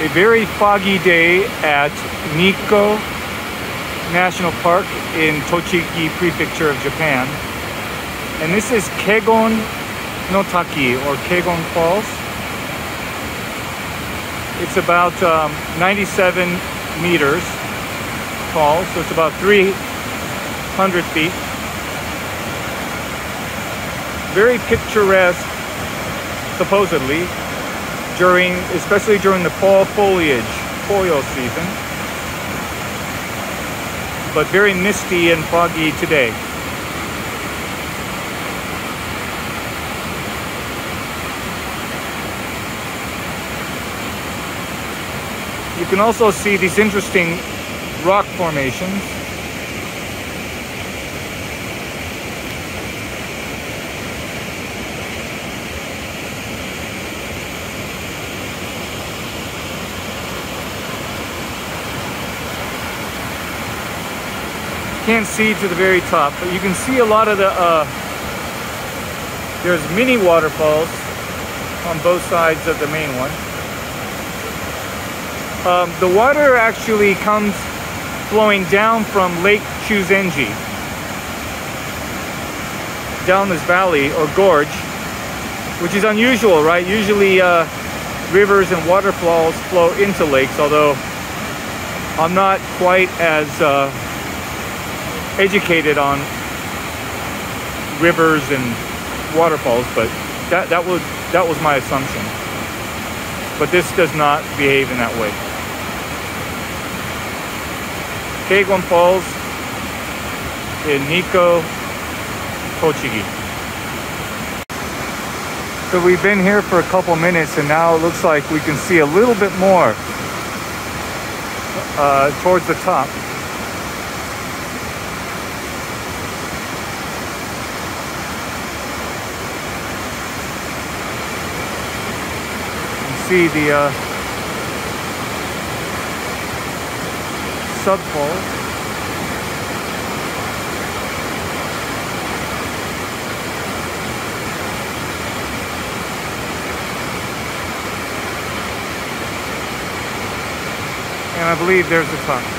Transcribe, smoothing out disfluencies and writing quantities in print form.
a very foggy day at Nikko National Park in Tochigi Prefecture of Japan. And this is Kegon no Taki, or Kegon Falls. It's about 97 meters tall, so it's about 300 feet. Very picturesque, supposedly, especially during the fall foliage season, but very misty and foggy today. You can also see these interesting rock formations. Can't see to the very top, but you can see a lot of the there's mini waterfalls on both sides of the main one. The water actually comes flowing down from Lake Chuzenji, down this valley or gorge, which is unusual, right? Usually rivers and waterfalls flow into lakes, although I'm not quite as educated on rivers and waterfalls, but that was my assumption. But this does not behave in that way. Kegon Falls in Nikko, Tochigi. So we've been here for a couple minutes, and now it looks like we can see a little bit more towards the top. See the sub-falls. And I believe there's the top.